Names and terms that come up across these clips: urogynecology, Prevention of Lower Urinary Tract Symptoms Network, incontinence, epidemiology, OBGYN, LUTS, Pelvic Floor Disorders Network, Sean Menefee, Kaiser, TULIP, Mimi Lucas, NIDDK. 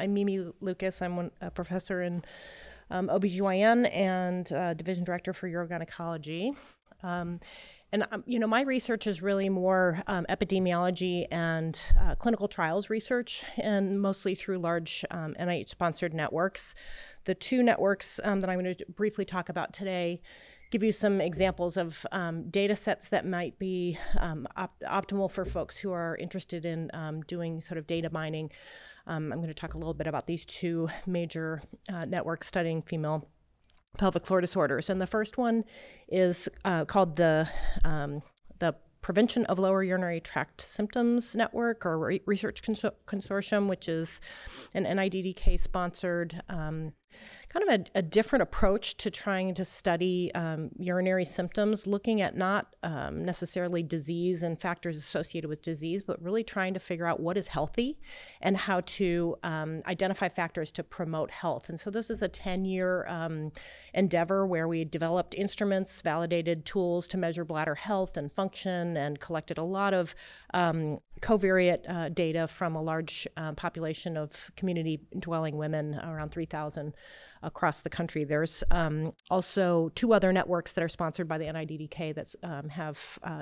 I'm Mimi Lucas. I'm a professor in OBGYN and division director for urogynecology. You know, my research is really more epidemiology and clinical trials research, and mostly through large NIH-sponsored networks. The two networks that I'm going to briefly talk about today give you some examples of data sets that might be optimal for folks who are interested in doing sort of data mining. I'm going to talk a little bit about these two major networks studying female pelvic floor disorders, and the first one is called the Prevention of Lower Urinary Tract Symptoms Network, or Research Consortium, which is an NIDDK-sponsored kind of a different approach to trying to study urinary symptoms, looking at not necessarily disease and factors associated with disease, but really trying to figure out what is healthy and how to identify factors to promote health. And so this is a 10-year endeavor where we developed instruments, validated tools to measure bladder health and function, and collected a lot of covariate data from a large population of community-dwelling women, around 3,000. Across the country. There's also two other networks that are sponsored by the NIDDK that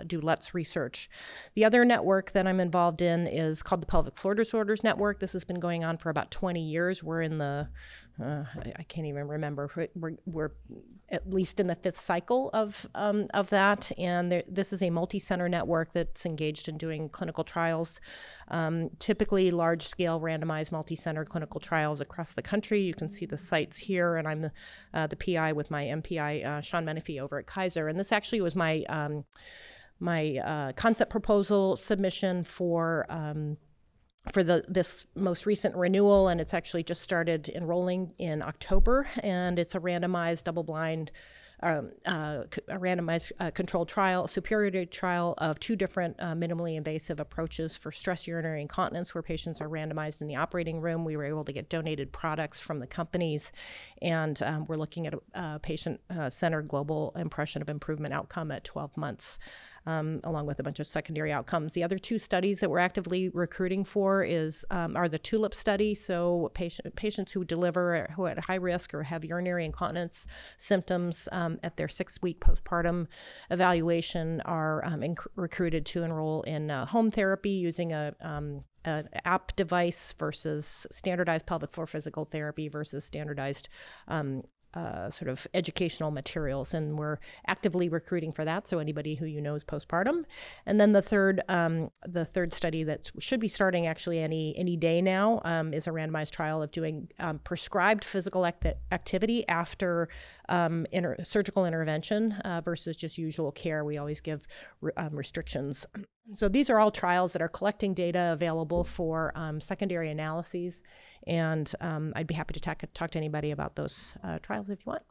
do LUTS research. The other network that I'm involved in is called the Pelvic Floor Disorders Network. This has been going on for about 20 years. We're in the, I can't even remember, we're at least in the fifth cycle of that. And this is a multi-center network that's engaged in doing clinical trials, typically large-scale randomized multi-center clinical trials across the country. You can see the sites here, and I'm the PI with my MPI, Sean Menefee, over at Kaiser. And this actually was my concept proposal submission for this most recent renewal, and it's actually just started enrolling in October, and it's a randomized double-blind controlled trial, superiority trial of two different minimally invasive approaches for stress urinary incontinence, where patients are randomized in the operating room. We were able to get donated products from the companies, and we're looking at a patient-centered global impression of improvement outcome at 12 months. Along with a bunch of secondary outcomes. The other two studies that we're actively recruiting for are the TULIP study. So patients who are at high risk or have urinary incontinence symptoms at their 6-week postpartum evaluation are recruited to enroll in home therapy using an app device versus standardized pelvic floor physical therapy versus standardized sort of educational materials, and we're actively recruiting for that. So anybody who you know is postpartum. And then the third study that should be starting actually any day now is a randomized trial of doing prescribed physical activity after surgical intervention versus just usual care. We always give restrictions. So these are all trials that are collecting data available for secondary analyses, and I'd be happy to talk to anybody about those trials if you want.